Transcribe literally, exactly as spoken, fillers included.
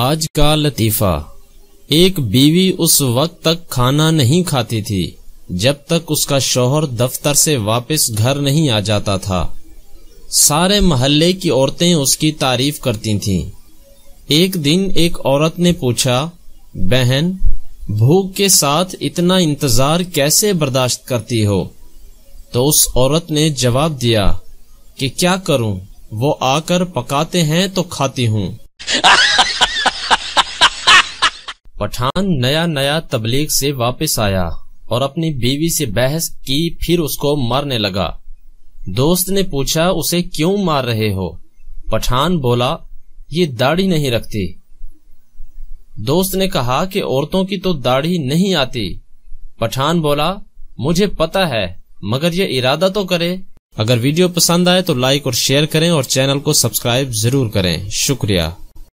आज का लतीफा। एक बीवी उस वक्त तक खाना नहीं खाती थी जब तक उसका शौहर दफ्तर से वापस घर नहीं आ जाता था। सारे मोहल्ले की औरतें उसकी तारीफ करती थीं। एक दिन एक औरत ने पूछा, बहन, भूख के साथ इतना इंतजार कैसे बर्दाश्त करती हो? तो उस औरत ने जवाब दिया कि क्या करूं, वो आकर पकाते हैं तो खाती हूं। पठान नया नया तबलीग से वापस आया और अपनी बीवी से बहस की, फिर उसको मारने लगा। दोस्त ने पूछा, उसे क्यों मार रहे हो? पठान बोला, ये दाढ़ी नहीं रखती। दोस्त ने कहा कि औरतों की तो दाढ़ी नहीं आती। पठान बोला, मुझे पता है, मगर ये इरादा तो करे। अगर वीडियो पसंद आए तो लाइक और शेयर करें और चैनल को सब्सक्राइब जरूर करें। शुक्रिया।